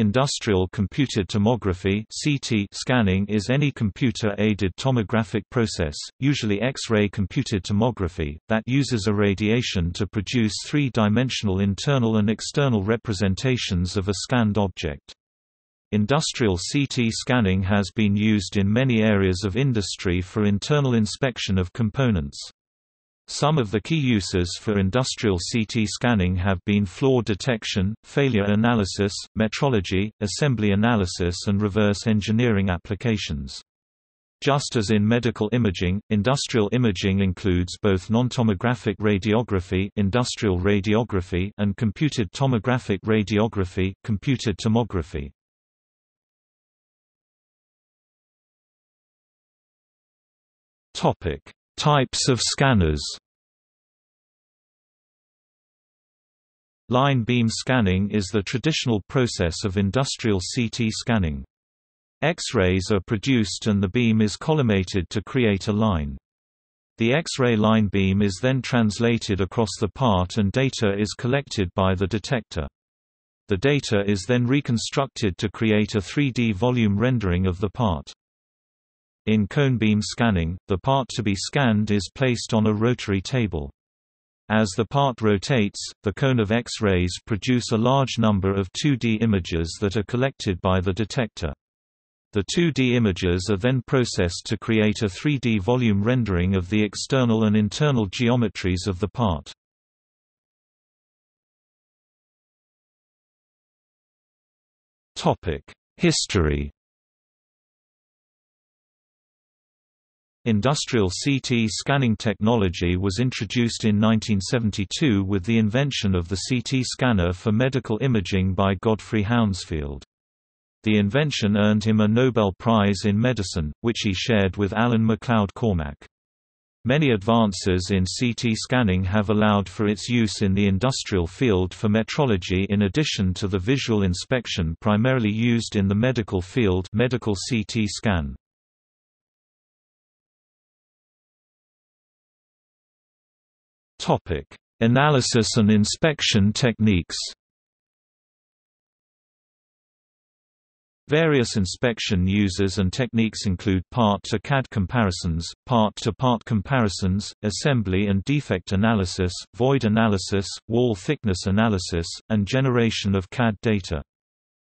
Industrial computed tomography (CT) scanning is any computer-aided tomographic process, usually X-ray computed tomography, that uses irradiation to produce three-dimensional internal and external representations of a scanned object. Industrial CT scanning has been used in many areas of industry for internal inspection of components. Some of the key uses for industrial CT scanning have been flaw detection, failure analysis, metrology, assembly analysis and reverse engineering applications. Just as in medical imaging, industrial imaging includes both non-tomographic radiography, industrial radiography, and computed tomographic radiography, computed tomography. Topic: Types of scanners. Line beam scanning is the traditional process of industrial CT scanning. X-rays are produced and the beam is collimated to create a line. The X-ray line beam is then translated across the part and data is collected by the detector. The data is then reconstructed to create a 3D volume rendering of the part. In cone beam scanning, the part to be scanned is placed on a rotary table. As the part rotates, the cone of X-rays produce a large number of 2D images that are collected by the detector. The 2D images are then processed to create a 3D volume rendering of the external and internal geometries of the part. History. Industrial CT scanning technology was introduced in 1972 with the invention of the CT scanner for medical imaging by Godfrey Hounsfield. The invention earned him a Nobel Prize in Medicine, which he shared with Alan MacLeod Cormack. Many advances in CT scanning have allowed for its use in the industrial field for metrology in addition to the visual inspection primarily used in the medical field, medical CT scan. Topic: Analysis and inspection techniques. Various inspection uses and techniques include part-to-CAD comparisons, part-to-part comparisons, assembly and defect analysis, void analysis, wall thickness analysis, and generation of CAD data.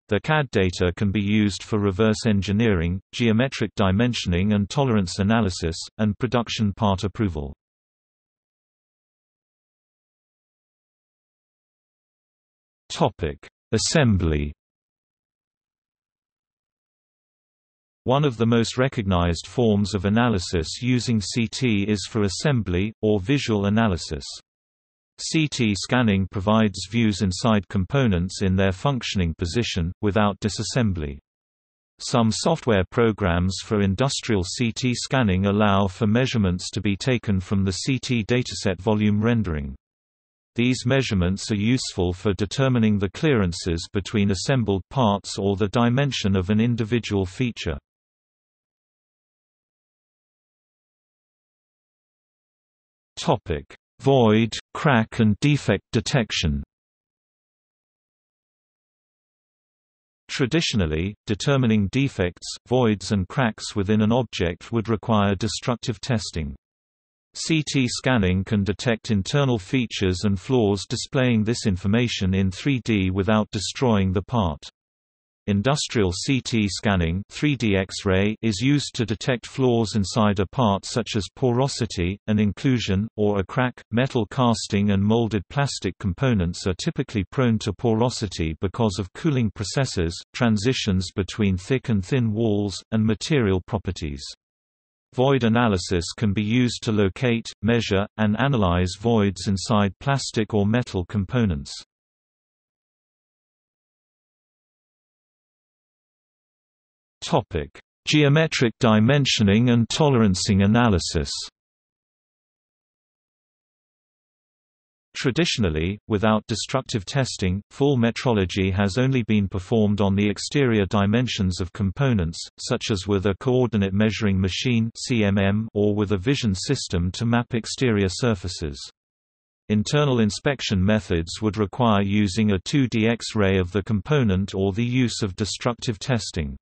The CAD data can be used for reverse engineering, geometric dimensioning and tolerance analysis, and production part approval. Assembly. One of the most recognized forms of analysis using CT is for assembly, or visual analysis. CT scanning provides views inside components in their functioning position, without disassembly. Some software programs for industrial CT scanning allow for measurements to be taken from the CT dataset volume rendering. These measurements are useful for determining the clearances between assembled parts or the dimension of an individual feature. Topic: Void, crack and defect detection. Traditionally, determining defects, voids and cracks within an object would require destructive testing. CT scanning can detect internal features and flaws, displaying this information in 3D without destroying the part. Industrial CT scanning (3D X-ray) is used to detect flaws inside a part such as porosity, an inclusion, or a crack. Metal casting and molded plastic components are typically prone to porosity because of cooling processes, transitions between thick and thin walls, and material properties. Void analysis can be used to locate, measure, and analyze voids inside plastic or metal components. Topic: Geometric dimensioning and tolerancing analysis. Traditionally, without destructive testing, full metrology has only been performed on the exterior dimensions of components, such as with a coordinate measuring machine (CMM) or with a vision system to map exterior surfaces. Internal inspection methods would require using a 2D X-ray of the component or the use of destructive testing.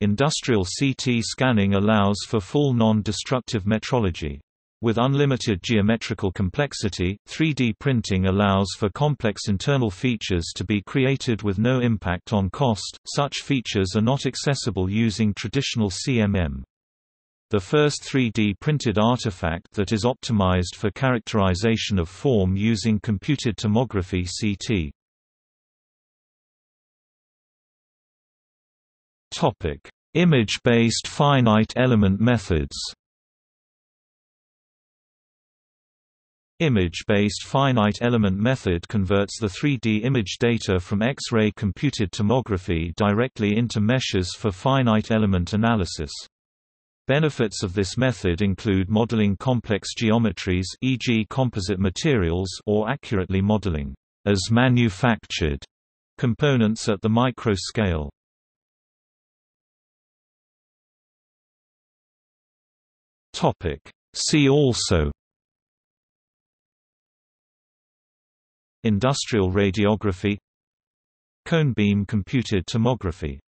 Industrial CT scanning allows for full non-destructive metrology. With unlimited geometrical complexity, 3D printing allows for complex internal features to be created with no impact on cost. Such features are not accessible using traditional CMM. The first 3D printed artifact that is optimized for characterization of form using computed tomography CT. Topic: Image-based finite element methods. Image-based finite element method converts the 3D image data from X-ray computed tomography directly into meshes for finite element analysis. Benefits of this method include modeling complex geometries, e.g. composite materials, or accurately modeling as manufactured components at the micro scale. Topic: See also. Industrial radiography, cone beam computed tomography.